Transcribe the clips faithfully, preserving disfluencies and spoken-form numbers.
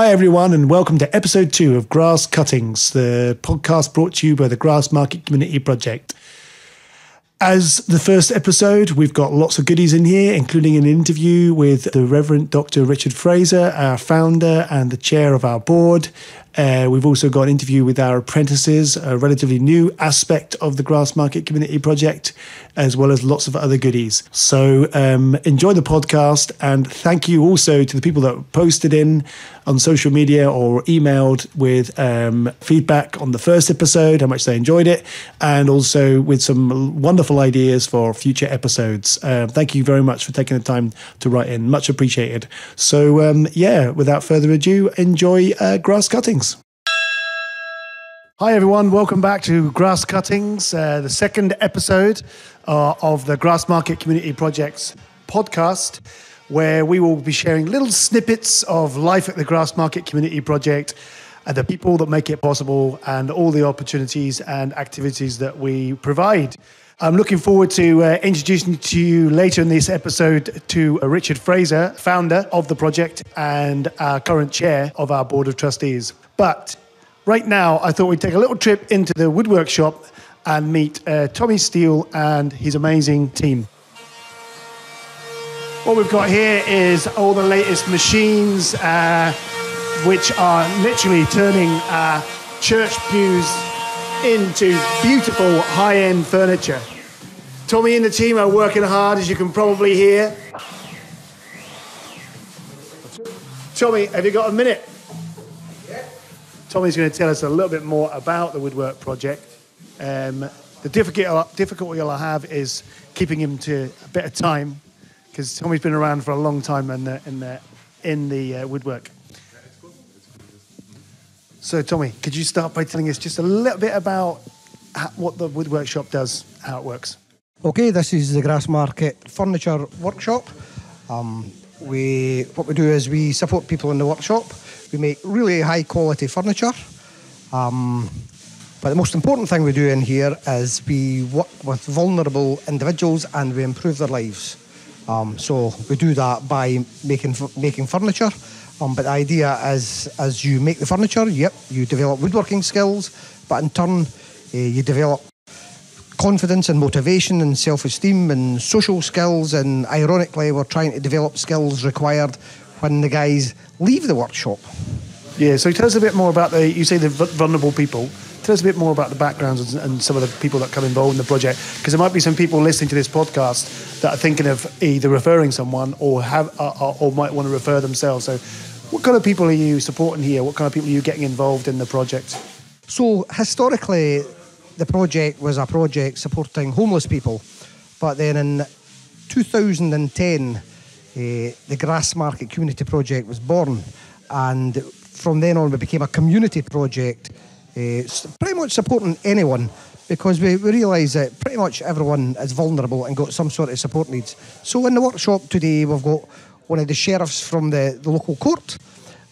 Hi everyone and welcome to episode two of Grass Cuttings, the podcast brought to you by the Grassmarket Community Project. As the first episode, we've got lots of goodies in here, including an interview with the Reverend Doctor Richard Frazer, our founder and the chair of our board. Uh, we've also got an interview with our apprentices, a relatively new aspect of the Grassmarket Community Project, as well as lots of other goodies. So um, enjoy the podcast, and thank you also to the people that posted in on social media or emailed with um, feedback on the first episode, how much they enjoyed it, and also with some wonderful ideas for future episodes. Uh, thank you very much for taking the time to write in. Much appreciated. So um, yeah, without further ado, enjoy uh, Grass Cuttings. Hi everyone, welcome back to Grass Cuttings, uh, the second episode uh, of the Grassmarket Community Project's podcast, where we will be sharing little snippets of life at the Grassmarket Community Project and the people that make it possible and all the opportunities and activities that we provide. I'm looking forward to uh, introducing to you later in this episode to uh, Richard Frazer, founder of the project and our current chair of our board of trustees. But right now, I thought we'd take a little trip into the woodwork shop and meet uh, Tommy Steele and his amazing team. What we've got here is all the latest machines, uh, which are literally turning uh, church pews into beautiful high-end furniture. Tommy and the team are working hard, as you can probably hear. Tommy, have you got a minute? Yeah. Tommy's going to tell us a little bit more about the woodwork project. Um, the difficulty I'll have is keeping him to a bit of time, because Tommy's been around for a long time in the, in the, in the uh, woodwork. So, Tommy, could you start by telling us just a little bit about how, what the woodwork shop does, how it works? Okay, this is the Grassmarket Furniture Workshop. Um, we what we do is we support people in the workshop. We make really high quality furniture. Um, but the most important thing we do in here is we work with vulnerable individuals and we improve their lives. Um, so we do that by making making furniture. Um, but the idea is, as you make the furniture, yep, you develop woodworking skills, but in turn, uh, you develop confidence and motivation and self-esteem and social skills. And ironically, we're trying to develop skills required when the guys leave the workshop. Yeah, so tell us a bit more about the, you say the vulnerable people. Tell us a bit more about the backgrounds and, and some of the people that come involved in the project, because there might be some people listening to this podcast that are thinking of either referring someone or have or, or might want to refer themselves. So what kind of people are you supporting here? What kind of people are you getting involved in the project? So historically, the project was a project supporting homeless people. But then in two thousand ten, uh, the Grassmarket Community Project was born. And from then on, we became a community project, Uh, pretty much supporting anyone, because we, we realise that pretty much everyone is vulnerable and got some sort of support needs. So in the workshop today, we've got one of the sheriffs from the, the local court,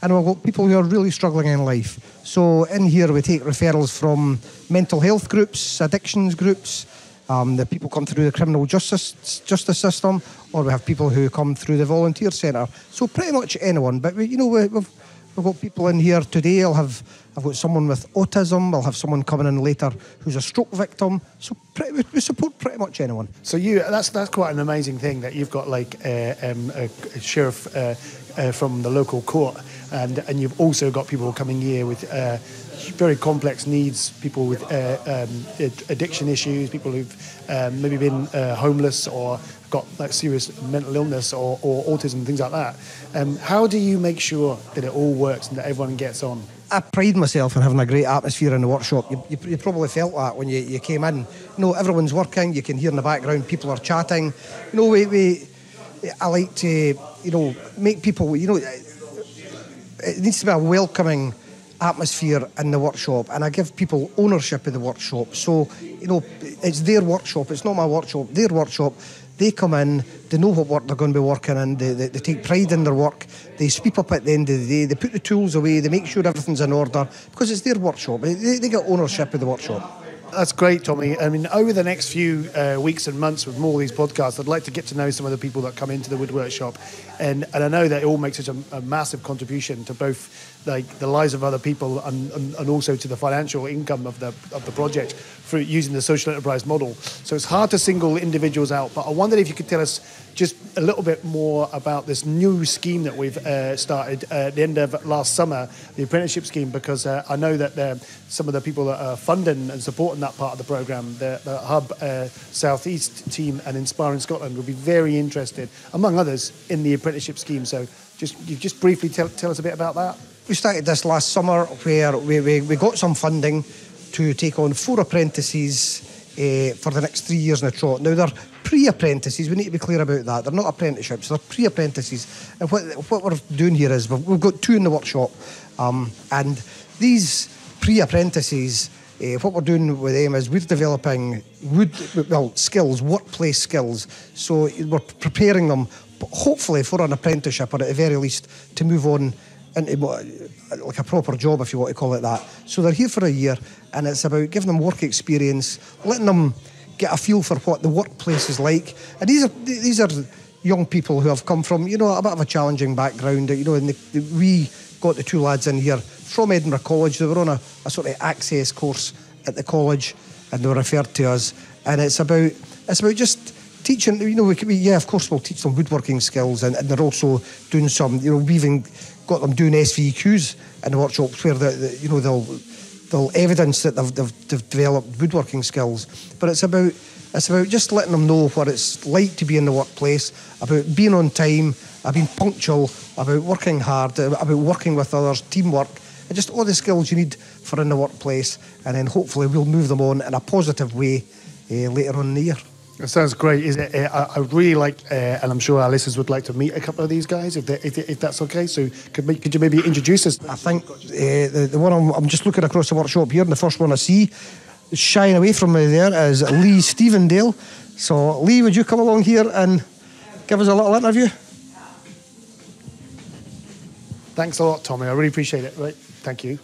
and we've got people who are really struggling in life. So in here we take referrals from mental health groups, addictions groups, um, the people come through the criminal justice justice system, or we have people who come through the volunteer centre. So pretty much anyone, but we, you know, we, we've We've got people in here today. I'll have, I've got someone with autism. I'll have someone coming in later who's a stroke victim. So pretty, we support pretty much anyone. So you, that's that's quite an amazing thing that you've got like uh, um, a, a sheriff uh, uh, from the local court, and and you've also got people coming here with uh, very complex needs, people with uh, um, addiction issues, people who've um, maybe been uh, homeless or got like serious mental illness or, or autism, things like that. Um, how do you make sure that it all works and that everyone gets on? I pride myself on having a great atmosphere in the workshop. You, you, you probably felt that when you, you came in. You know, everyone's working, you can hear in the background, people are chatting. You know, we, we I like to, you know, make people, you know, it needs to be a welcoming atmosphere in the workshop, and I give people ownership of the workshop. So, you know, it's their workshop, it's not my workshop, their workshop. They come in, they know what work they're going to be working in, they, they, they take pride in their work, they sweep up at the end of the day, they put the tools away, they make sure everything's in order, because it's their workshop. They, they get ownership of the workshop. That's great, Tommy. I mean, over the next few uh, weeks and months with more of these podcasts, I'd like to get to know some of the people that come into the woodwork shop. And, and I know that it all makes such a, a massive contribution to both like the lives of other people and, and, and also to the financial income of the of the project through using the social enterprise model. So it's hard to single individuals out, but I wondered if you could tell us just a little bit more about this new scheme that we've uh, started uh, at the end of last summer, the apprenticeship scheme, because uh, I know that uh, some of the people that are funding and supporting that part of the programme, the, the Hub uh, Southeast team and Inspiring Scotland, will be very interested, among others, in the apprenticeship scheme. So just you just briefly tell, tell us a bit about that. We started this last summer where we, we, we got some funding to take on four apprentices uh, for the next three years in a trot. Now, they're pre-apprentices, we need to be clear about that. They're not apprenticeships, they're pre-apprentices. And what, what we're doing here is we've, we've got two in the workshop, um, and these pre-apprentices, uh, what we're doing with them is we're developing wood, well, skills, workplace skills. So we're preparing them, hopefully, for an apprenticeship, or at the very least, to move on into like a proper job, if you want to call it that. So they're here for a year, and it's about giving them work experience, letting them get a feel for what the workplace is like. And these are these are young people who have come from, you know, a bit of a challenging background. You know, and the, the, we got the two lads in here from Edinburgh College. They were on a, a sort of access course at the college, and they were referred to us. And it's about it's about just teaching. You know, we, we yeah, of course, we'll teach them woodworking skills, and, and they're also doing some, you know, weaving. Got them doing S V Qs in the workshops where the, the, you know, they'll they'll evidence that they've, they've, they've developed woodworking skills. But it's about it's about just letting them know what it's like to be in the workplace, about being on time, about being punctual, about working hard, about working with others, teamwork, and just all the skills you need for in the workplace. And then hopefully we'll move them on in a positive way uh, later on in the year. That sounds great. Is it, uh, I really like, uh, and I'm sure our listeners would like to meet a couple of these guys, if, they, if, if that's okay. So could, we, could you maybe introduce us? I think uh, the, the one I'm, I'm just looking across the workshop here, and the first one I see shying away from me there is Lee Stevendale. So Lee, would you come along here and give us a little interview? Thanks a lot, Tommy. I really appreciate it. Right, thank you.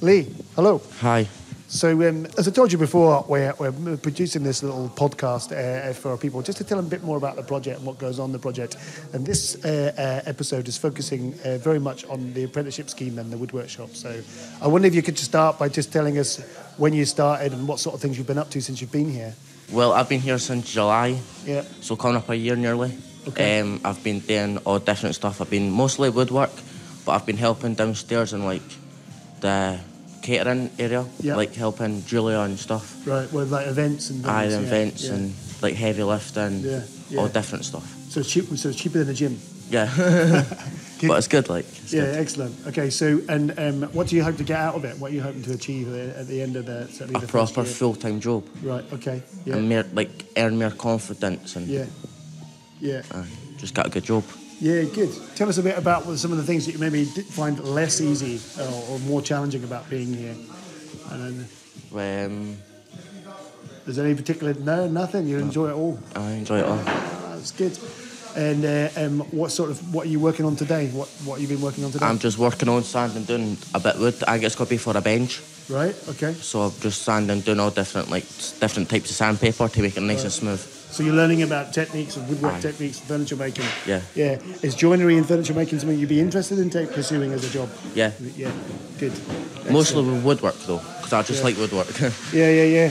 Lee, hello. Hi. So, um, as I told you before, we're, we're producing this little podcast uh, for our people, just to tell them a bit more about the project and what goes on in the project. And this uh, uh, episode is focusing uh, very much on the apprenticeship scheme and the woodwork shop. So I wonder if you could start by just telling us when you started and what sort of things you've been up to since you've been here. Well, I've been here since July, yeah. So coming up a year nearly. Okay. Um, I've been doing all different stuff. I've been mostly woodwork, but I've been helping downstairs in, like, the catering area, yep. Like helping Julia and stuff. Right, with like events and things. Aye, yeah, events, yeah. And like heavy lifting, yeah, yeah. All different stuff. So it's, cheap, so it's cheaper than a gym? Yeah, but it's good, like. It's yeah, good. Excellent. Okay, so and um, what do you hope to get out of it? What are you hoping to achieve at the end of the certainly A the proper full-time job. Right, okay. Yeah. And more, like, earn more confidence and yeah, yeah. Uh, just get a good job. Yeah, good. Tell us a bit about some of the things that you maybe find less easy or, or more challenging about being here. And then, um, is there any particular? No, nothing. You no, enjoy it all. I enjoy it all. Uh, that's good. And uh, um, what sort of what are you working on today? What what have you been working on today? I'm just working on sand and doing a bit of wood. I guess it's got to be for a bench. Right. Okay. So I'm just sanding, doing all different like different types of sandpaper to make it nice right. and smooth. So you're learning about techniques and woodwork Aye. techniques and furniture making. Yeah. Yeah. Is joinery and furniture making something you'd be interested in take, pursuing as a job? Yeah. Yeah. Good. Excellent. Mostly with woodwork though, because I just yeah. like woodwork. yeah, yeah, yeah.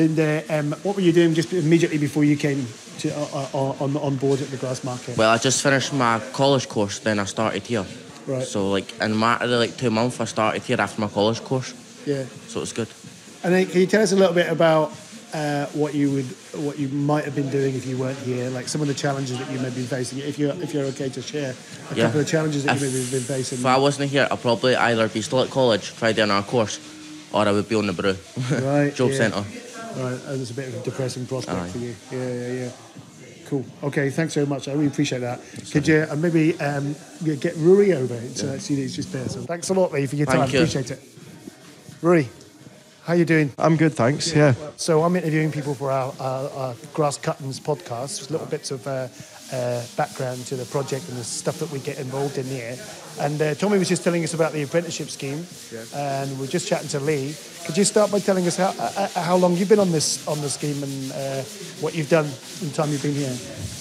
And uh, um, what were you doing just immediately before you came to uh, uh, on on board at the Grassmarket? Well, I just finished my college course, then I started here. Right. So like in a matter of like two months, I started here after my college course. Yeah. So it's good. And then can you tell us a little bit about? Uh, what you would, what you might have been doing if you weren't here, like some of the challenges that you may be facing. If you're, if you're okay to share a yeah. couple of challenges that if, you may have been facing. If I wasn't here, I'd probably either be still at college, try doing our course, or I would be on the brew, right, job yeah. centre. Right, and it's a bit of a depressing prospect Aye. for you. Yeah, yeah, yeah. Cool. Okay, thanks very much. I really appreciate that. Sorry. Could you uh, maybe um, get Rory over so yeah. that he's just there? So thanks a lot, Lee, for your Thank time. You. Appreciate it. Rory. How you doing? I'm good, thanks, yeah. yeah. So I'm interviewing people for our, our, our Grass Cuttings podcast, just little bits of uh, uh, background to the project and the stuff that we get involved in there. And uh, Tommy was just telling us about the apprenticeship scheme, yeah. and we're just chatting to Lee. Could you start by telling us how uh, how long you've been on this on the scheme and uh, what you've done in the time you've been here?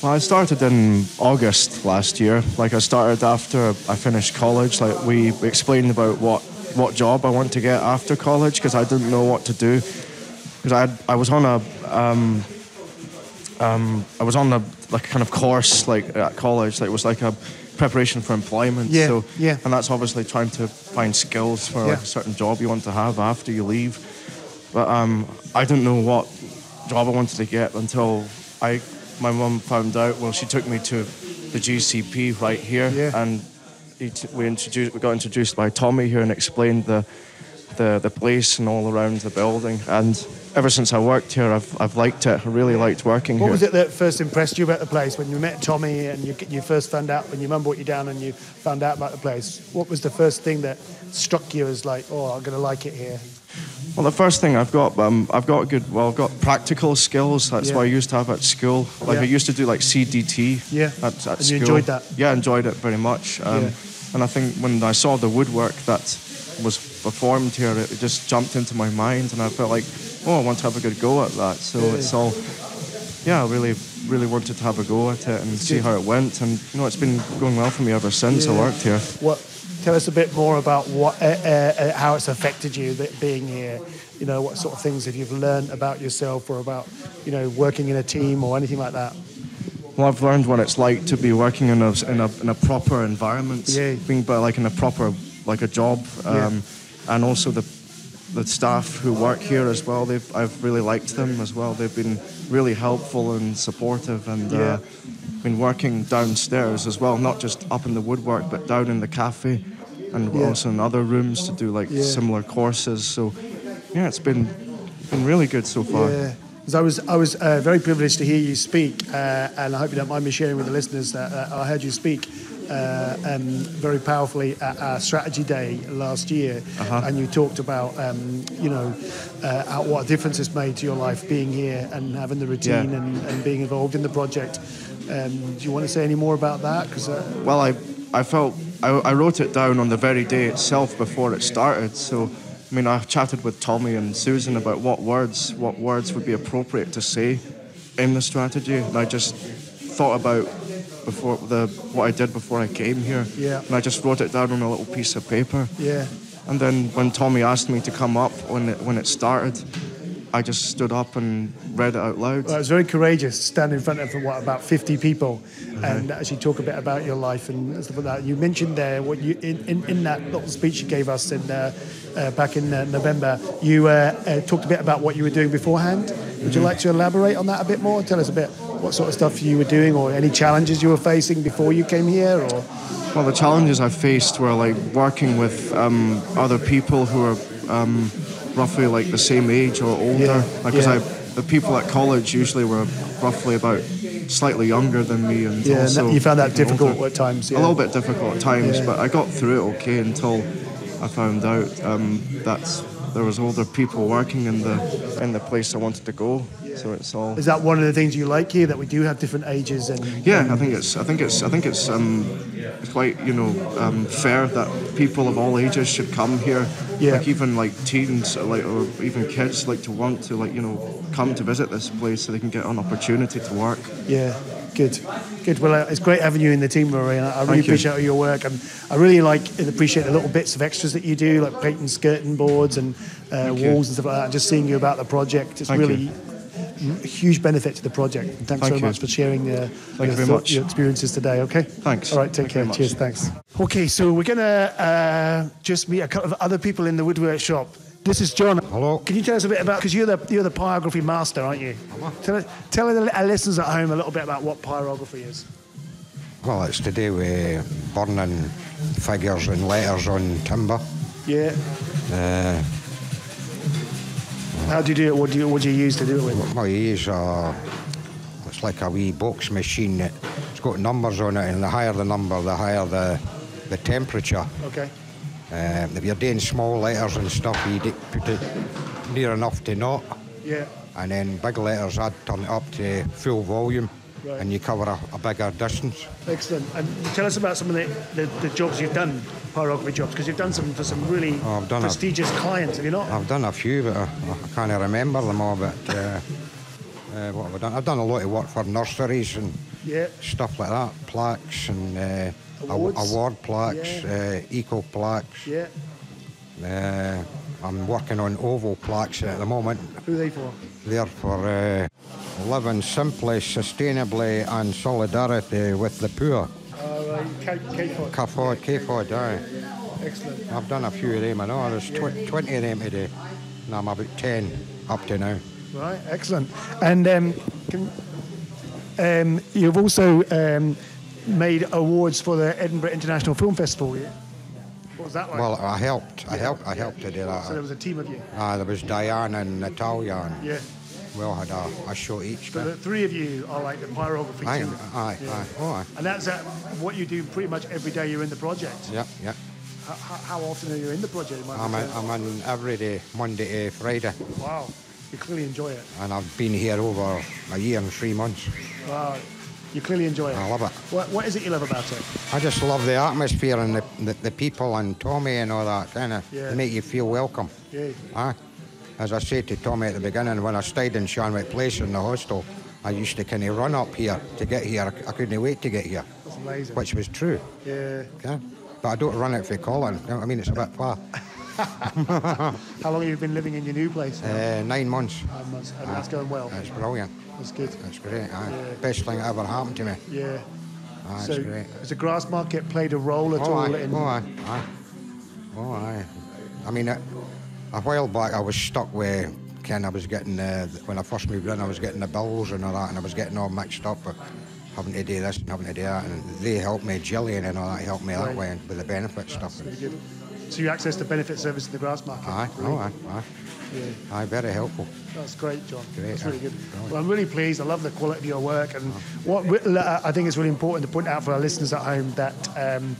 Well, I started in August last year. Like I started after I finished college. Like we explained about what, what job I want to get after college because I didn't know what to do because I had, I was on a um, um, I was on a like kind of course like at college. Like it was like a preparation for employment, yeah, so yeah. and that's obviously trying to find skills for yeah. like a certain job you want to have after you leave. But um, I didn't know what job I wanted to get until I, my mum found out. Well, she took me to the G C P right here, yeah. and he t- we introduced, we got introduced by Tommy here and explained the, the the place and all around the building. And ever since I worked here, I've I've liked it. I really liked working here. What was it that first impressed you about the place when you met Tommy and you you first found out when your mum brought you down and you found out about the place? What was the first thing that struck you as like, oh, I'm gonna like it here? Well, the first thing I've got, um, I've got good. Well, I've got practical skills. That's yeah. what I used to have at school. Like yeah. I used to do like C D T. Yeah. At, at and school. You enjoyed that? Yeah, I enjoyed it very much. Um, yeah. And I think when I saw the woodwork that was performed here, it just jumped into my mind, and I felt like, oh, I want to have a good go at that. So yeah, it's yeah. all, yeah, I really, really wanted to have a go at it and see how it went. And you know, it's been going well for me ever since yeah. I worked here. What? Tell us a bit more about what, uh, uh, how it's affected you that being here. You know, what sort of things have you learned about yourself, or about, you know, working in a team or anything like that? Well, I've learned what it's like to be working in a in a, in a proper environment, yeah. being by like in a proper like a job, um, yeah. and also the the staff who work here as well. They've I've really liked them as well. They've been really helpful and supportive, and yeah. uh, been working downstairs as well, not just up in the woodwork, but down in the cafe, and yeah. also in other rooms to do like yeah. similar courses. So yeah, it's been been really good so far. Yeah. I was I was uh, very privileged to hear you speak, uh, and I hope you don't mind me sharing with the listeners that uh, I heard you speak uh, um, very powerfully at our strategy day last year, uh-huh. and you talked about um, you know uh, what a difference it's made to your life being here and having the routine yeah. and, and being involved in the project. Um, do you want to say any more about that? 'Cause, uh, well, I I felt I, I wrote it down on the very day itself before it started, so. I mean, I chatted with Tommy and Susan about what words, what words would be appropriate to say in the strategy, and I just thought about before the what I did before I came here, yeah. and I just wrote it down on a little piece of paper. Yeah. And then when Tommy asked me to come up when it, when it started, I just stood up and read it out loud. Well, it was very courageous to stand in front of what, about fifty people mm-hmm. and actually talk a bit about your life and stuff like that. You mentioned there what you in, in, in that little speech you gave us in uh, uh, back in uh, November. You uh, uh, talked a bit about what you were doing beforehand. Mm-hmm. Would you like to elaborate on that a bit more? Tell us a bit what sort of stuff you were doing or any challenges you were facing before you came here. Or well, the challenges I faced were like working with um, other people who are. Um, roughly like the same age or older, because yeah, yeah. the people at college usually were roughly about slightly younger than me, and yeah, also you found that difficult older. At times. Yeah. A little bit difficult at times, yeah. but I got through it okay until I found out um, that there was older people working in the in the place I wanted to go. So it's all. Is that one of the things you like here, that we do have different ages and? Yeah, and I think it's I think it's I think it's um, it's quite you know um, fair that people of all ages should come here. Yeah. Like even like teens, or like or even kids, like to want to like you know come to visit this place so they can get an opportunity to work. Yeah, good, good. Well, uh, it's great having you in the team, Rory. And I, I really Thank appreciate you. all your work, and I really like and appreciate the little bits of extras that you do, like painting skirting boards and uh, walls you. and stuff like that. Just seeing you about the project, it's Thank really. You. A huge benefit to the project. And thanks Thank so you. much for sharing uh, Thank your, you thought, your experiences today, okay? Thanks. All right, take Thank care. Cheers, thanks. Okay, so we're going to uh, just meet a couple of other people in the woodwork shop. This is John. Hello. Can you tell us a bit about, because you're the you're the pyrography master, aren't you? Am I? Tell, tell our listeners at home a little bit about what pyrography is. Well, it's to do with burning figures and letters on timber. Yeah. Uh, How do you do it? What do you, what do you use to do it with? Well, you use a... It's like a wee box machine. It's got numbers on it, and the higher the number, the higher the the temperature. OK. Uh, if you're doing small letters and stuff, you put it near enough to naught. Yeah. And then big letters, I'd turn it up to full volume. right. and you cover a, a bigger distance. Excellent. And tell us about some of the, the, the jobs you've done, pyrography jobs, because you've done some for some really oh, prestigious a, clients, have you not? I've done a few, but I, I can't remember them all, but uh, uh, what have I done? I've done a lot of work for nurseries and yeah. stuff like that, plaques and uh, award, award plaques, yeah. uh, eco plaques. Yeah. Uh, I'm working on oval plaques at the moment. Who are they for? They're for uh, living simply, sustainably and solidarity with the poor. All right, K-Fod. K-Fod, K-Fod, aye. Excellent. I've done a few of them, I know, there's tw twenty of them today, and I'm about ten up to now. Right, excellent. And um, can, um, you've also um, made awards for the Edinburgh International Film Festival, yeah? What was that like? Well, I helped. I yeah. helped. I helped yeah. to do that. So there was a team of you. Ah, uh, there was Diane and Natalya. And yeah. We all had a, a shot each. So the three of you are like the pyrography aye, team. Aye, yeah. aye, oh, aye. And that's uh, what you do pretty much every day. You're in the project. Yeah, yeah. How, how often are you in the project? I'm in, I'm in every day, Monday to Friday. Wow, you clearly enjoy it. And I've been here over a year and three months. Wow. You clearly enjoy it. I love it. What, what is it you love about it? I just love the atmosphere and the, the, the people and Tommy and all that, kind of. Yeah. They make you feel welcome. Yeah. Huh? As I said to Tommy at the beginning, when I stayed in Shanwick Place in the hostel, I used to kind of run up here to get here. I couldn't wait to get here. That's amazing. Which was true. Yeah. Okay? But I don't run it for Colin. You know what I mean? It's a bit far. How long have you been living in your new place? Uh, nine months. Nine months. And uh, that's going well? That's brilliant. That's good. That's great. Uh, yeah. Best thing that ever happened to me. Yeah. Uh, that's so great. Has the Grassmarket played a role at oh, all? Aye. In... Oh, aye. aye. Oh, aye. I mean, uh, a while back I was stuck with Ken. I was getting, uh, when I first moved in, I was getting the bills and all that, and I was getting all mixed up with having to do this and having to do that, and they helped me, Gillian and all that helped me right. that way with the benefit that's stuff. Really good. So you access the benefit service in the Grassmarket? Aye, oh, aye, aye. Yeah. Aye, very helpful. That's great, John. Great, that's really good. Brilliant. Well, I'm really pleased. I love the quality of your work. And what I think it's really important to point out for our listeners at home that um,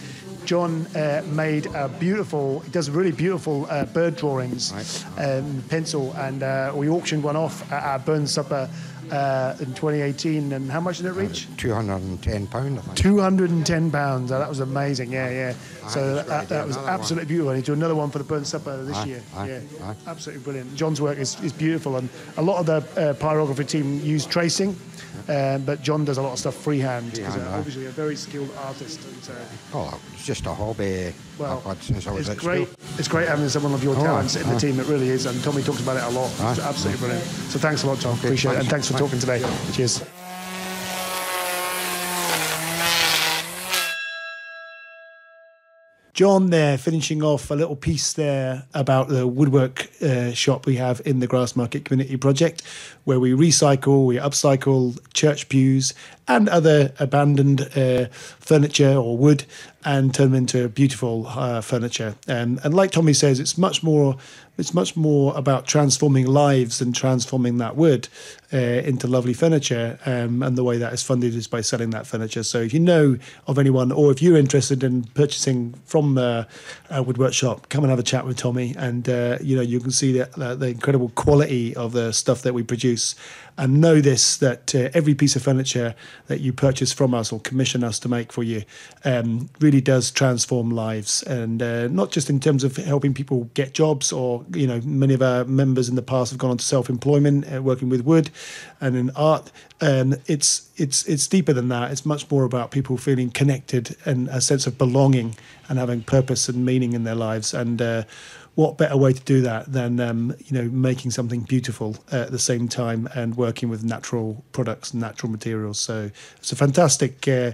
John uh, made a beautiful, he does really beautiful uh, bird drawings, right. um, pencil, and uh, we auctioned one off at our Burns Supper Uh, in twenty eighteen, and how much did it reach? two hundred and ten pounds, I think. two hundred and ten pounds, oh, that was amazing, yeah, yeah. Aye, so that, that, that was absolutely one. beautiful. And he did another one for the Burns Supper this aye, year. Aye, yeah, aye. Absolutely brilliant. John's work is, is beautiful, and a lot of the uh, pyrography team use tracing, yeah. um, but John does a lot of stuff freehand, because uh, obviously a very skilled artist. And, uh, oh, it's just a hobby well, I've had since I was it's at great, school. It's great having someone of your talents oh, in aye. the team, it really is, and Tommy talks about it a lot. Aye. It's absolutely aye. brilliant. So thanks a lot, John, okay, appreciate thanks. it, and thanks for talking today. Cheers. John there, finishing off a little piece there about the woodwork uh, shop we have in the Grassmarket Community Project, where we recycle, we upcycle church pews and other abandoned uh, furniture or wood and turn them into beautiful uh, furniture. And, and like Tommy says, it's much more it's much more about transforming lives than transforming that wood uh, into lovely furniture. Um, and the way that is funded is by selling that furniture. So if you know of anyone, or if you're interested in purchasing from uh, a woodwork shop, come and have a chat with Tommy. And, uh, you know, you can see the, uh, the incredible quality of the stuff that we produce. And know this, that uh, every piece of furniture that you purchase from us or commission us to make for you um, really does transform lives. And uh, not just in terms of helping people get jobs, or, you know, many of our members in the past have gone on to self-employment, uh, working with wood and in art. Um, it's it's it's deeper than that. It's much more about people feeling connected and a sense of belonging and having purpose and meaning in their lives. And uh, what better way to do that than um, you know, making something beautiful uh, at the same time and working with natural products and natural materials. So it's a fantastic uh,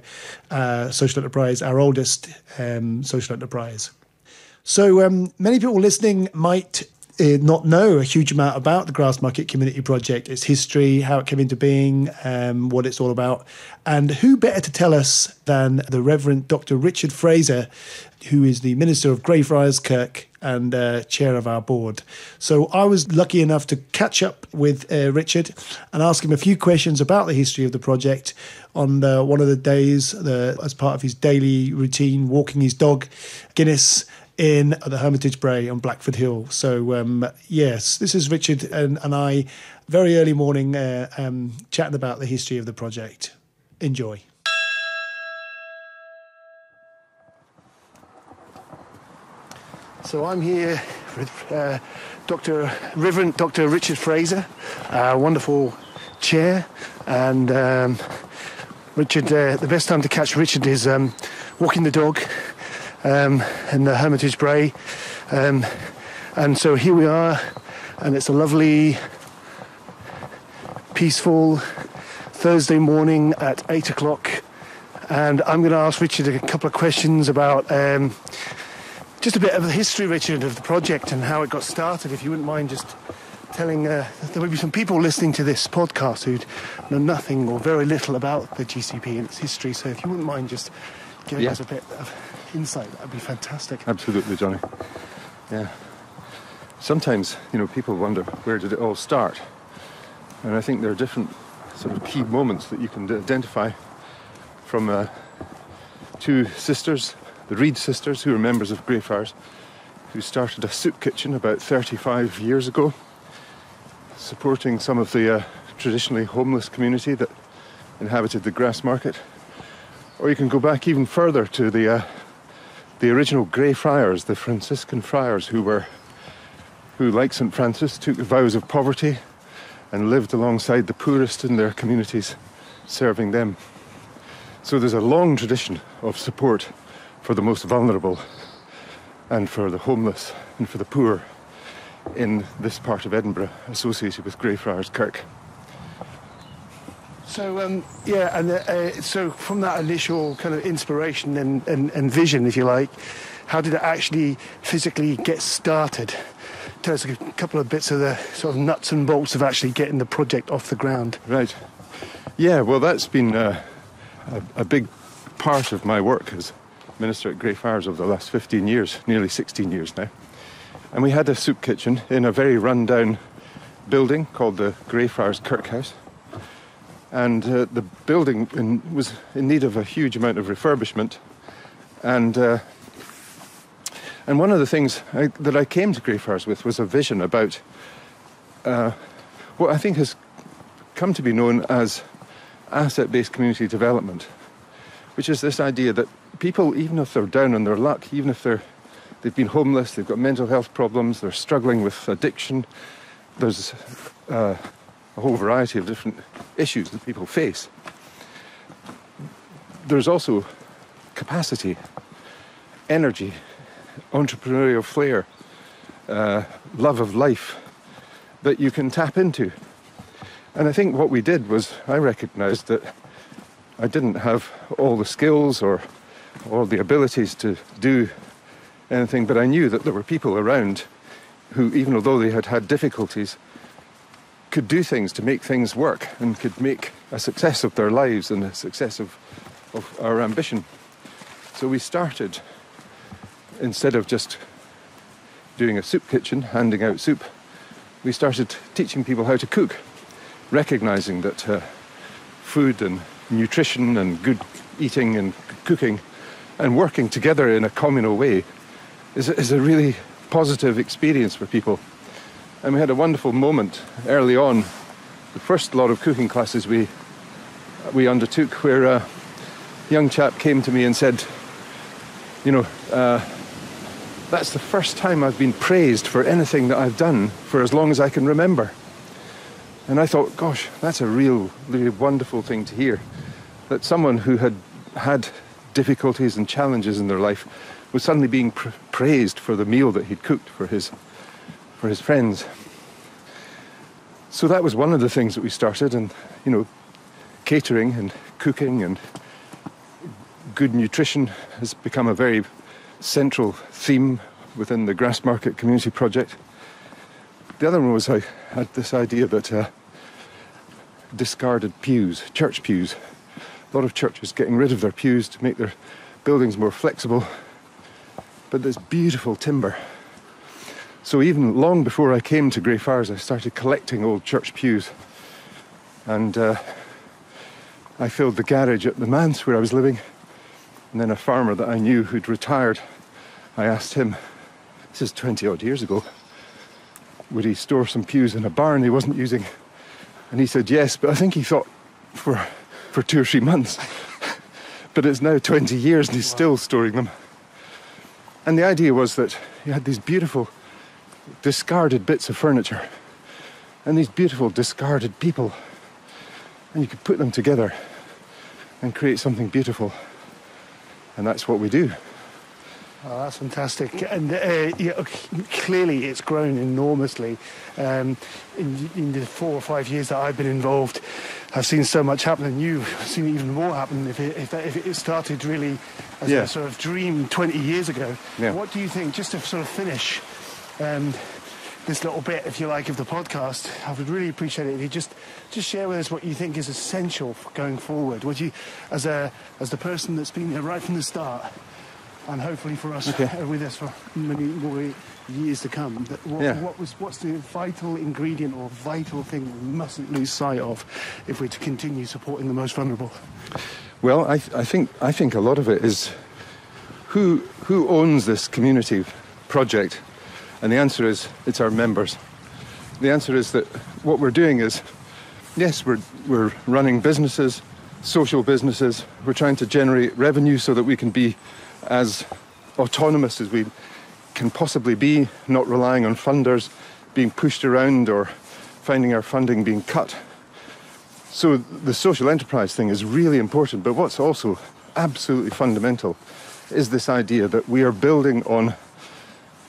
uh, social enterprise, our oldest um, social enterprise. So um, many people listening might uh, not know a huge amount about the Grassmarket Community Project, its history, how it came into being, um, what it's all about. And who better to tell us than the Reverend Doctor Richard Frazer, who is the Minister of Greyfriars Kirk and uh, chair of our board. So I was lucky enough to catch up with uh, Richard and ask him a few questions about the history of the project on uh, one of the days uh, as part of his daily routine, walking his dog, Guinness, in the Hermitage Brae on Blackford Hill. So, um, yes, this is Richard and, and I, very early morning, uh, um, chatting about the history of the project. Enjoy. So I'm here with uh, Doctor Reverend Doctor Richard Frazer, a wonderful chair, and um, Richard. Uh, the best time to catch Richard is um, walking the dog um, in the Hermitage Brae, um, and so here we are, and it's a lovely, peaceful Thursday morning at eight o'clock, and I'm going to ask Richard a couple of questions about. Um, Just a bit of the history, Richard, of the project and how it got started, if you wouldn't mind just telling... Uh, there will be some people listening to this podcast who know nothing or very little about the G C P and its history, so if you wouldn't mind just giving yeah. us a bit of insight, that would be fantastic. Absolutely, Johnny. Yeah. Sometimes, you know, people wonder, where did it all start? And I think there are different sort of key moments that you can identify from uh, two sisters... The Reed sisters, who were members of Greyfriars, who started a soup kitchen about thirty-five years ago, supporting some of the uh, traditionally homeless community that inhabited the Grassmarket. Or you can go back even further to the uh, the original Greyfriars, the Franciscan friars, who were who, like Saint Francis, took the vows of poverty and lived alongside the poorest in their communities, serving them. So there's a long tradition of support for the most vulnerable and for the homeless and for the poor in this part of Edinburgh associated with Greyfriars Kirk. So, um, yeah, and uh, so from that initial kind of inspiration and, and, and vision, if you like, how did it actually physically get started? Tell us a couple of bits of the sort of nuts and bolts of actually getting the project off the ground. Right. Yeah, well, that's been uh, a, a big part of my work as minister at Greyfriars over the last fifteen years, nearly sixteen years now. And we had a soup kitchen in a very run-down building called the Greyfriars Kirk House. And uh, the building in, was in need of a huge amount of refurbishment. And uh, and one of the things I, that I came to Greyfriars with was a vision about uh, what I think has come to be known as asset-based community development, which is this idea that people, even if they're down on their luck, even if they're, they've been homeless, they've got mental health problems, they're struggling with addiction, there's uh, a whole variety of different issues that people face. There's also capacity, energy, entrepreneurial flair, uh, love of life that you can tap into. And I think what we did was I recognised that I didn't have all the skills or all the abilities to do anything, but I knew that there were people around who, even although they had had difficulties, could do things to make things work and could make a success of their lives and a success of, of our ambition. So we started, instead of just doing a soup kitchen, handing out soup, we started teaching people how to cook, recognising that uh, food and nutrition and good eating and cooking and working together in a communal way is a, is a really positive experience for people. And we had a wonderful moment early on. The first lot of cooking classes we we undertook, where a young chap came to me and said, you know, uh, that's the first time I've been praised for anything that I've done for as long as I can remember. And I thought, gosh, that's a real, really wonderful thing to hear, that someone who had had difficulties and challenges in their life was suddenly being pr praised for the meal that he'd cooked for his for his friends. So that was one of the things that we started, and you know, catering and cooking and good nutrition has become a very central theme within the Grassmarket Community Project. The other one was I had this idea that uh, discarded pews, church pews. A lot of churches getting rid of their pews to make their buildings more flexible. But there's beautiful timber. So even long before I came to Greyfriars, I started collecting old church pews. And uh, I filled the garage at the manse where I was living. And then a farmer that I knew who'd retired, I asked him, this is twenty odd years ago, would he store some pews in a barn he wasn't using? And he said yes, but I think he thought for for two or three months. But it's now twenty years and he's wow. still storing them. And the idea was that he had these beautiful discarded bits of furniture and these beautiful discarded people, and you could put them together and create something beautiful. And that's what we do. Oh, that's fantastic. And uh, yeah, clearly it's grown enormously. Um, in, in the four or five years that I've been involved, I've seen so much happen, and you've seen even more happen. If it, if, that, if it started really as yeah. a sort of dream twenty years ago, yeah. what do you think, just to sort of finish um, this little bit, if you like, of the podcast, I would really appreciate it if you just, just share with us what you think is essential for going forward. Would you, as, a, as the person that's been there right from the start, and hopefully for us okay. uh, with us for many more years to come. That what, yeah. what was, what's the vital ingredient or vital thing we mustn't lose sight of if we're to continue supporting the most vulnerable? Well, I, th I think I think a lot of it is who who owns this community project, and the answer is it's our members. The answer is that what we're doing is, yes, we're we're running businesses, social businesses. We're trying to generate revenue so that we can be as autonomous as we can possibly be, not relying on funders, being pushed around or finding our funding being cut. So the social enterprise thing is really important, but what's also absolutely fundamental is this idea that we are building on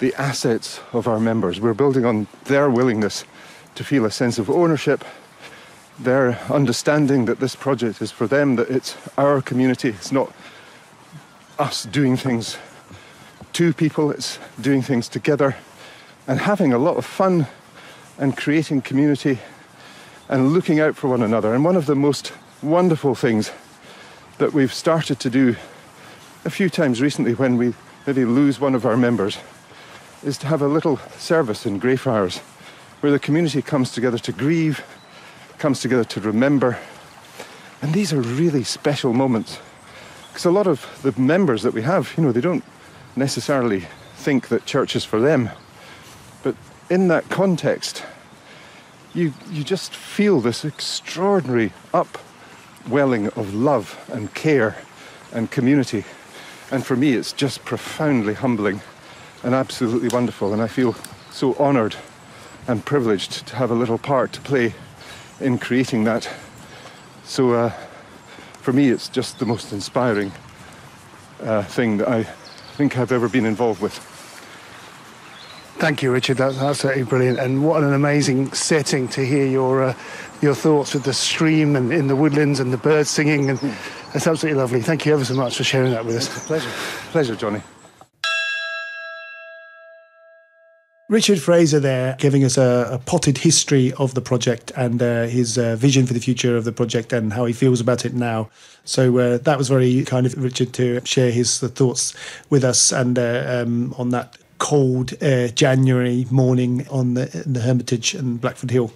the assets of our members. We're building on their willingness to feel a sense of ownership, their understanding that this project is for them, that it's our community, it's not us doing things to people, it's doing things together and having a lot of fun and creating community and looking out for one another. And one of the most wonderful things that we've started to do a few times recently when we maybe lose one of our members is to have a little service in Greyfriars where the community comes together to grieve, comes together to remember. And these are really special moments. Because a lot of the members that we have, you know, they don't necessarily think that church is for them. But in that context, you, you just feel this extraordinary upwelling of love and care and community. And for me, it's just profoundly humbling and absolutely wonderful. And I feel so honoured and privileged to have a little part to play in creating that. So, uh, for me, it's just the most inspiring uh, thing that I think I've ever been involved with. Thank you, Richard. That's absolutely brilliant. And what an amazing setting to hear your uh, your thoughts with the stream and in the woodlands and the birds singing. And mm. It's absolutely lovely. Thank you ever so much for sharing that with us. It's a pleasure. Pleasure, Johnny. Richard Frazer there, giving us a, a potted history of the project and uh, his uh, vision for the future of the project and how he feels about it now. So uh, that was very kind of Richard to share his thoughts with us and uh, um, on that cold uh, January morning on the, the Hermitage and Blackford Hill.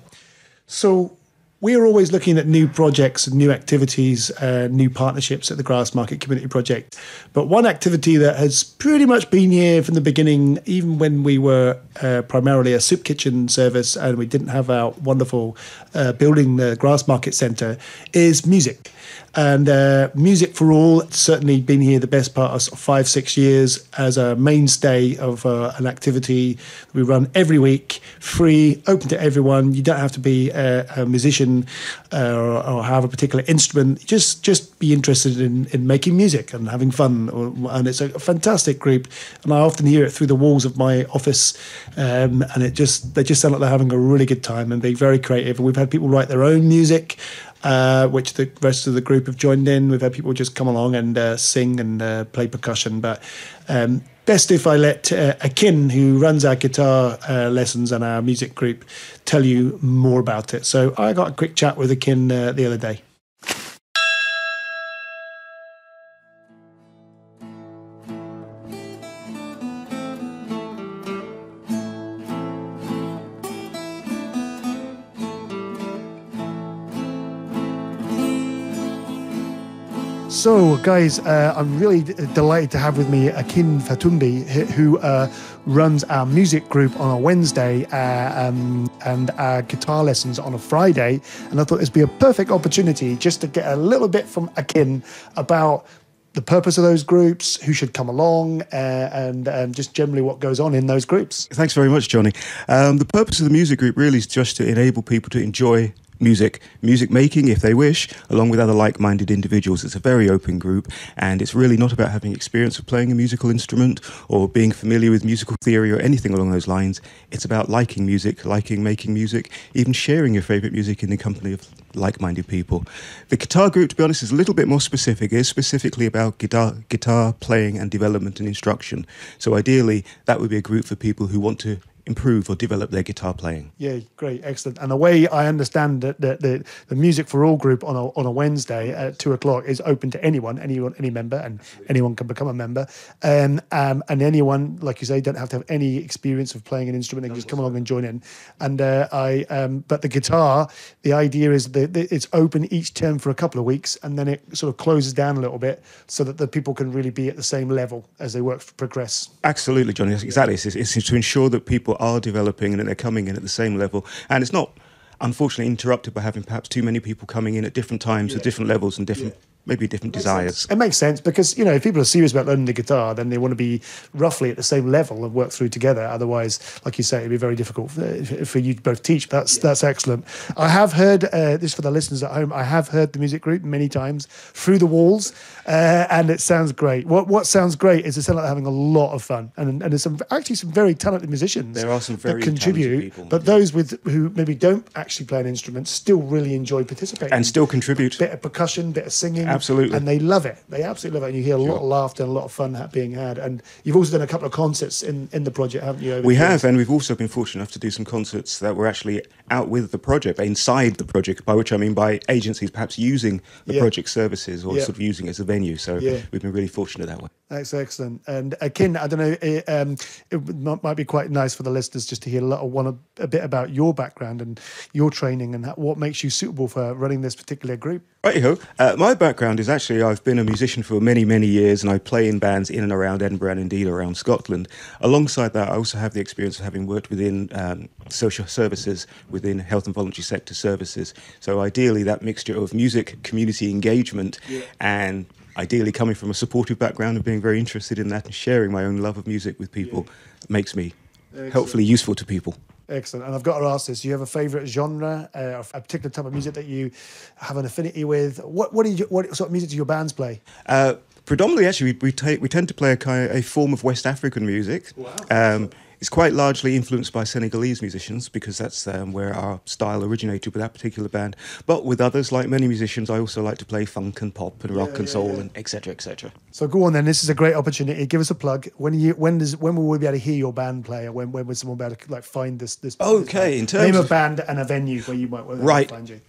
So we're always looking at new projects, new activities, uh, new partnerships at the Grassmarket Community Project. But one activity that has pretty much been here from the beginning, even when we were uh, primarily a soup kitchen service and we didn't have our wonderful uh, building, the Grassmarket Centre, is music. And uh, Music for All, it's certainly been here the best part of five, six years as a mainstay of uh, an activity we run every week, free, open to everyone. You don't have to be a, a musician uh, or, or have a particular instrument. Just just be interested in, in making music and having fun. Or, and it's a fantastic group. And I often hear it through the walls of my office. Um, and it just they just sound like they're having a really good time and being very creative. And we've had people write their own music, Uh, which the rest of the group have joined in. We've had people just come along and uh, sing and uh, play percussion. But um, best if I let uh, Akin, who runs our guitar uh, lessons and our music group, tell you more about it. So I got a quick chat with Akin uh, the other day. So, guys, uh, I'm really d- delighted to have with me Akin Fatunmbi, who uh, runs our music group on a Wednesday uh, um, and our guitar lessons on a Friday. And I thought this would be a perfect opportunity just to get a little bit from Akin about the purpose of those groups, who should come along, uh, and um, just generally what goes on in those groups. Thanks very much, Johnny. Um, the purpose of the music group really is just to enable people to enjoy music, music making if they wish, along with other like-minded individuals. It's a very open group, and it's really not about having experience of playing a musical instrument or being familiar with musical theory or anything along those lines. It's about liking music, liking making music, even sharing your favourite music in the company of like-minded people. The guitar group, to be honest, is a little bit more specific. It is specifically about guitar, guitar playing and development and instruction. So ideally, that would be a group for people who want to improve or develop their guitar playing. Yeah, great, excellent. And the way I understand that the, the, the Music for All group on a, on a Wednesday at two o'clock is open to anyone, anyone, any member, and anyone can become a member. Um, um, and anyone, like you say, don't have to have any experience of playing an instrument. They can just come along and join in. And uh, I, um, but the guitar, the idea is that it's open each term for a couple of weeks, and then it sort of closes down a little bit so that the people can really be at the same level as they work for progress. Absolutely, Johnny. That's exactly. It's, it's to ensure that people are developing and that they're coming in at the same level, and it's not unfortunately interrupted by having perhaps too many people coming in at different times, yeah, at different levels and different, yeah, maybe different it desires sense. It makes sense, because you know, if people are serious about learning the guitar, then they want to be roughly at the same level and work through together. Otherwise, like you say, it'd be very difficult for, for you to both teach. That's yeah. that's excellent. I have heard uh, this for the listeners at home. I have heard the music group many times through the walls, uh, and it sounds great. What what sounds great is it sounds like having a lot of fun, and and there's some actually some very talented musicians. There are some very that contribute, people, but yeah. those with who maybe don't actually play an instrument still really enjoy participating and still contribute. Bit of percussion, bit of singing. Absolutely. And they love it. They absolutely love it. And you hear a sure. lot of laughter and a lot of fun being had. And you've also done a couple of concerts in, in the project, haven't you? Over we have, and we've also been fortunate enough to do some concerts that were actually out with the project, inside the project, by which I mean by agencies perhaps using the yeah. project services or yeah. sort of using it as a venue. So yeah. we've been really fortunate that way. That's excellent. And Akin, I don't know, it, um, it might be quite nice for the listeners just to hear a, little, one, a bit about your background and your training and what makes you suitable for running this particular group. Right-ho. Uh, my background is actually I've been a musician for many, many years, and I play in bands in and around Edinburgh and indeed around Scotland. Alongside that, I also have the experience of having worked within um, social services, within health and voluntary sector services. So ideally, that mixture of music, community engagement, yeah. and ideally coming from a supportive background and being very interested in that and sharing my own love of music with people yeah. makes me Excellent. Helpfully useful to people. Excellent. And I've got to ask this, do you have a favourite genre, uh, or a particular type of music that you have an affinity with? What what, do you, what sort of music do your bands play? Uh, predominantly, actually, we we, take, we tend to play a, a form of West African music. Wow. Um, it's quite largely influenced by Senegalese musicians, because that's um, where our style originated with that particular band. But with others, like many musicians, I also like to play funk and pop and rock yeah, and yeah, soul yeah. and et cetera, et cetera. So go on then. This is a great opportunity. Give us a plug. When you when does when will we be able to hear your band play? Or when when will someone be able to like find this? This okay. This in terms name of a band and a venue where you might right. find you.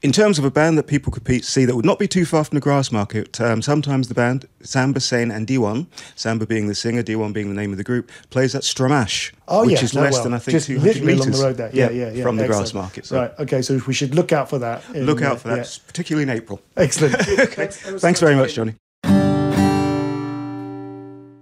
In terms of a band that people could see that would not be too far from the Grassmarket, um, sometimes the band Samba Sane and Diwan, Samba being the singer, Diwan being the name of the group, plays at Stramash, oh, which yeah. is no, less well, than I think two hundred metres along the road there. Yeah, yeah, yeah, from yeah. the Grassmarket. So. Right, okay, so we should look out for that. In, look out for that, yeah. particularly in April. Excellent. Okay. Thanks very much, Johnny.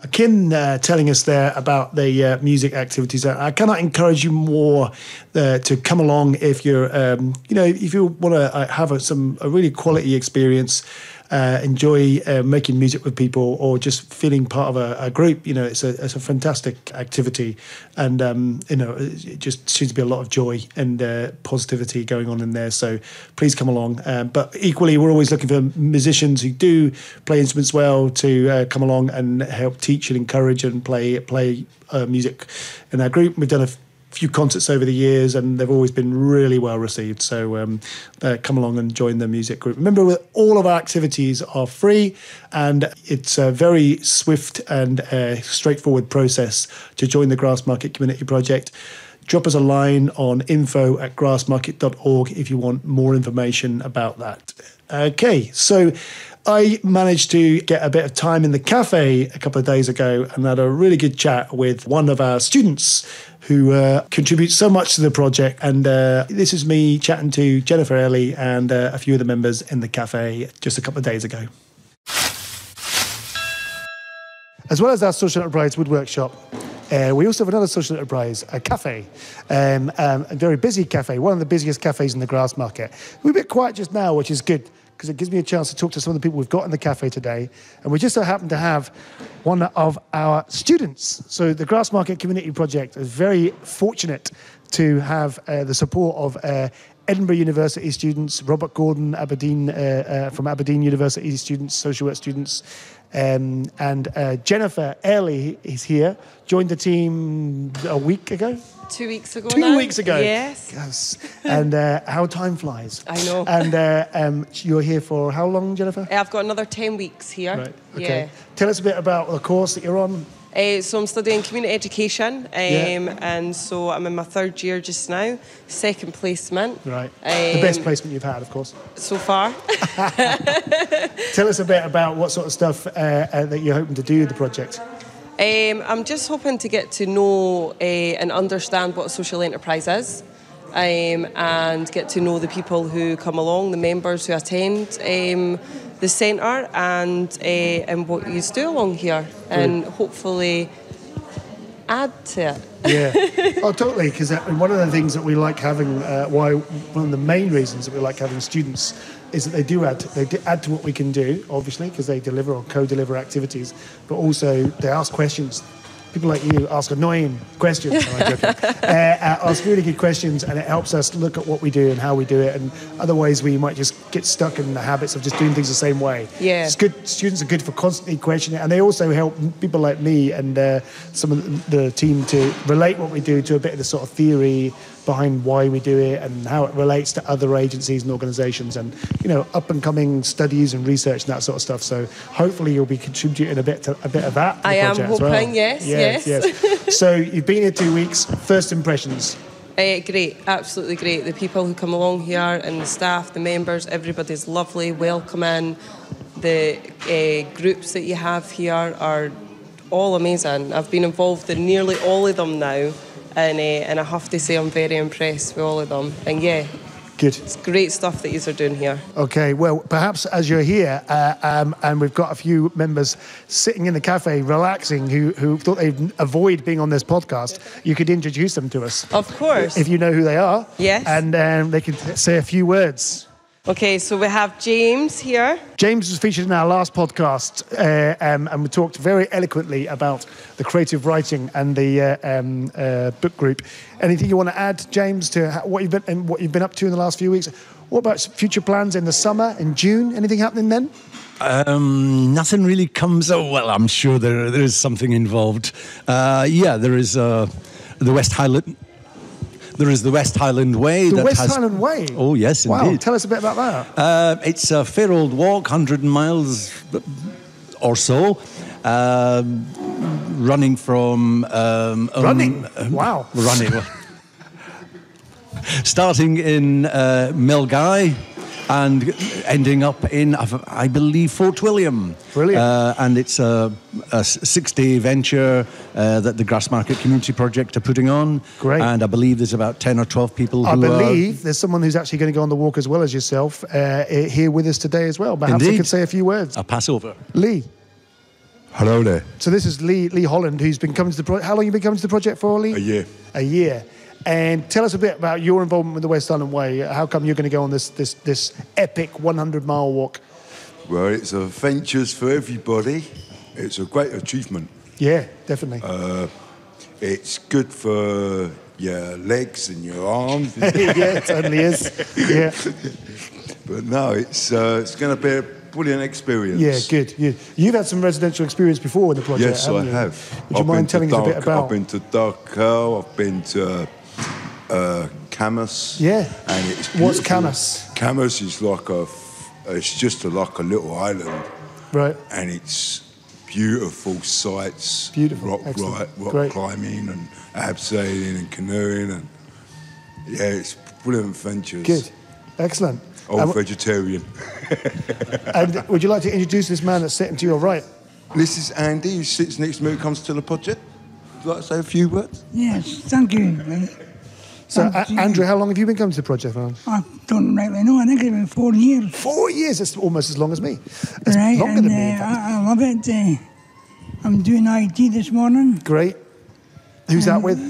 Akin uh, telling us there about the uh, music activities. I cannot encourage you more uh, to come along if you're, um, you know, if you want to uh, have a, some a really quality experience. Uh, enjoy uh, making music with people, or just feeling part of a, a group. You know, it's a it's a fantastic activity, and um, you know, it just seems to be a lot of joy and uh, positivity going on in there. So please come along. Uh, but equally, we're always looking for musicians who do play instruments well to uh, come along and help teach and encourage and play play uh, music in our group. We've done a few concerts over the years, and they've always been really well received. So um, uh, come along and join the music group. Remember, all of our activities are free, and it's a very swift and uh, straightforward process to join the Grassmarket Community Project. Drop us a line on info at grassmarket dot org if you want more information about that. Okay, so I managed to get a bit of time in the cafe a couple of days ago and had a really good chat with one of our students who uh, contributes so much to the project. And uh, this is me chatting to Jennifer Early and uh, a few of the members in the cafe just a couple of days ago. as well as our social enterprise wood workshop. Uh, we also have another social enterprise, a cafe, um, um, a very busy cafe, one of the busiest cafes in the Grassmarket. We're a bit quiet just now, which is good, because it gives me a chance to talk to some of the people we've got in the cafe today. And we just so happen to have one of our students. So the Grassmarket Community Project is very fortunate to have uh, the support of uh, Edinburgh University students, Robert Gordon Aberdeen uh, uh, from Aberdeen University students, social work students, um, and uh, Jennifer Early is here, joined the team a week ago? Two weeks ago Two now. weeks ago. Yes. Yes. And uh, how time flies. I know. And uh, um, you're here for how long, Jennifer? I've got another ten weeks here. Right, okay. Yeah. Tell us a bit about the course that you're on. Uh, so I'm studying community education, um, yeah. and so I'm in my third year just now, second placement. Right, um, the best placement you've had, of course. So far. Tell us a bit about what sort of stuff uh, uh, that you're hoping to do with the project. Um, I'm just hoping to get to know uh, and understand what a social enterprise is, um, and get to know the people who come along, the members who attend um, the centre, and uh, and what you do along here, and Good. hopefully add to it. Yeah, oh totally, because one of the things that we like having, uh, why one of the main reasons that we like having students is that they do add, they do add to what we can do, obviously, because they deliver or co-deliver activities, but also they ask questions. People like you ask annoying questions. No, I'm joking. uh, ask really good questions, and it helps us look at what we do and how we do it. And otherwise, we might just get stuck in the habits of just doing things the same way. Yeah, it's good. Students are good for constantly questioning, and they also help people like me and uh, some of the team to relate what we do to a bit of the sort of theory behind why we do it and how it relates to other agencies and organisations and, you know, up and coming studies and research and that sort of stuff. So hopefully you'll be contributing a bit to a bit of that. I am hoping, well. yes, yes, yes. yes. So you've been here two weeks. First impressions? Uh, great, absolutely great. The people who come along here and the staff, the members, everybody's lovely, welcoming. The uh, groups that you have here are all amazing. I've been involved in nearly all of them now. And, uh, and I have to say I'm very impressed with all of them. And yeah, good. It's great stuff that yous are doing here. Okay, well, perhaps as you're here, uh, um, and we've got a few members sitting in the cafe, relaxing, who, who thought they'd avoid being on this podcast, you could introduce them to us. Of course. If you know who they are. Yes. And um, they could say a few words. Okay, so we have James here. James was featured in our last podcast, uh, um, and we talked very eloquently about the creative writing and the uh, um, uh, book group. Anything you want to add, James, to what you've been and what you've been up to in the last few weeks? What about future plans in the summer, in June? Anything happening then? Um, nothing really comes up. Well, I'm sure there there is something involved. Uh, yeah, there is uh, the West Highland. There is the West Highland Way. The that West has... Highland Way? Oh, yes, wow. Indeed. Wow, tell us a bit about that. Uh, it's a fair old walk, one hundred miles or so, uh, running from... Um, running? Um, wow. Running. Starting in uh, Melguy and ending up in, I believe, Fort William. Brilliant. Uh, and it's a, a six-day venture uh, that the Grassmarket Community Project are putting on. Great. And I believe there's about ten or twelve people I who I believe are... there's someone who's actually going to go on the walk as well as yourself uh, here with us today as well. Perhaps Indeed. you could say a few words. I'll pass over. Lee. Hello there. So this is Lee Lee Holland, who's been coming to the project. How long have you been coming to the project for, Lee? A year. A year. And tell us a bit about your involvement with the West Highland Way. How come you're going to go on this this, this epic one hundred mile walk? Well, it's adventures for everybody. It's a great achievement. Yeah, definitely. Uh, it's good for your legs and your arms. Yeah, it certainly is. Yeah. But no, it's uh, it's going to be a brilliant experience. Yeah, good. Yeah. You've had some residential experience before in the project. Yes, haven't I you? have. Would I've you mind telling us a bit about? I've been to Dark Hill. I've been to. Uh, Camus. Yeah. And it's What's Camus? Camus is like a, it's just a, like a little island. Right. And it's beautiful sights. Beautiful. Rock, right, rock Great. climbing and abseiling and canoeing and yeah, it's brilliant adventures. Good. Excellent. Old um, vegetarian. And would you like to introduce this man that's sitting to your right? This is Andy, who sits next to me, who comes to the project. Would you like to say a few words? Yes, thank you. So, um, Andrew, how long have you been coming to the project? I don't rightly know. I think it's been four years. Four years? It's almost as long as me. It's right, longer and, than me. Uh, I, I love it. Uh, I'm doing I T this morning. Great. Who's and, that with?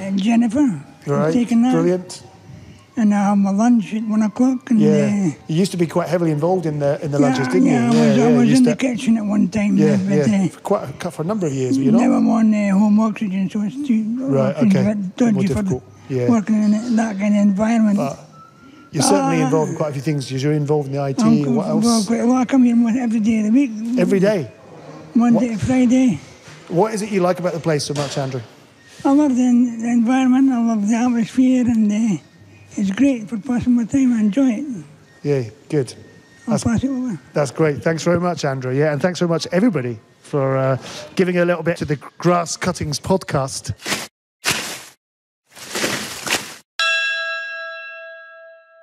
And Jennifer. Right. Taking that. Brilliant. And I have my lunch at one o'clock. And yeah. Uh, you used to be quite heavily involved in the in the yeah, lunches, didn't yeah, you? Yeah, I was, yeah, I was yeah, in the to... kitchen at one time. Yeah, but, yeah. Uh, for quite a, for a number of years, were you not? Now I'm on uh, home oxygen, so it's too right, okay. a bit dodgy for the, yeah. working in that kind of environment. But you're certainly uh, involved in quite a few things. You're involved in the I T. I'm what else? Quite a lot. I come here every day of the week. Every day? Monday what? to Friday. What is it you like about the place so much, Andrew? I love the, the environment. I love the atmosphere, and the, it's great for passing my time. I enjoy it. Yeah, good. I'll that's, pass it over. That's great. Thanks very much, Andrew. Yeah, and thanks very much, everybody, for uh, giving a little bit to the Grass Cuttings podcast.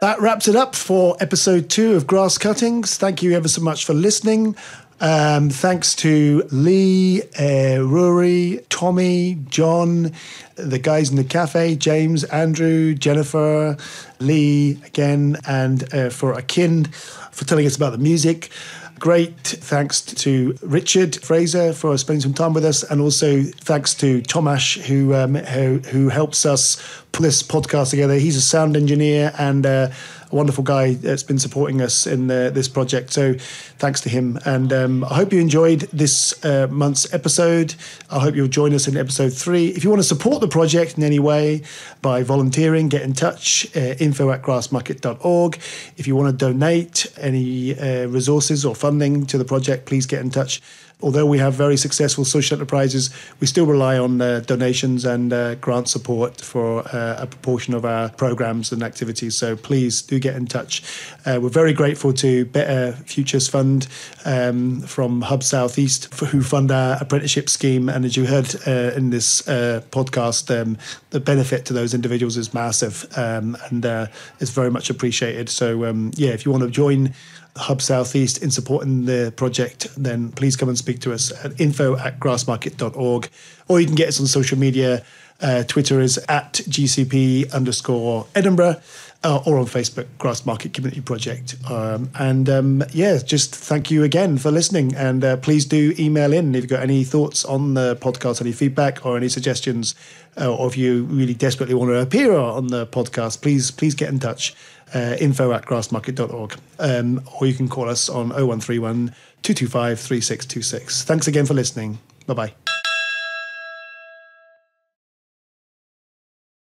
That wraps it up for episode two of Grass Cuttings. Thank you ever so much for listening. Um, thanks to Lee, uh, Rory, Tommy, John, the guys in the cafe, James, Andrew, Jennifer, Lee again, and uh, for Akin for telling us about the music. Great. Thanks to Richard Frazer for spending some time with us, and also thanks to Tomash who um, who, who helps us pull this podcast together. He's a sound engineer and uh, a wonderful guy that's been supporting us in the, this project. So thanks to him. And um, I hope you enjoyed this uh, month's episode. I hope you'll join us in episode three. If you want to support the project in any way by volunteering, get in touch, uh, info at grassmarket dot org. If you want to donate any uh, resources or funding to the project, please get in touch. Although we have very successful social enterprises, we still rely on uh, donations and uh, grant support for uh, a proportion of our programmes and activities. So please do get in touch. Uh, we're very grateful to Better Futures Fund um, from Hub Southeast, for, who fund our apprenticeship scheme. And as you heard uh, in this uh, podcast, um, the benefit to those individuals is massive, um, and uh, it's very much appreciated. So um, yeah, if you want to join Hub Southeast in supporting the project, then please come and speak to us at info at grassmarket dot org, or you can get us on social media. Uh, Twitter is at GCP underscore Edinburgh, uh, or on Facebook, Grassmarket Community Project. Um, and um, yeah, just thank you again for listening, and uh, please do email in if you've got any thoughts on the podcast, any feedback or any suggestions, uh, or if you really desperately want to appear on the podcast, please please get in touch. Uh, info at grassmarket dot org, um, or you can call us on oh one three one, two two five, three six two six. Thanks again for listening. Bye bye.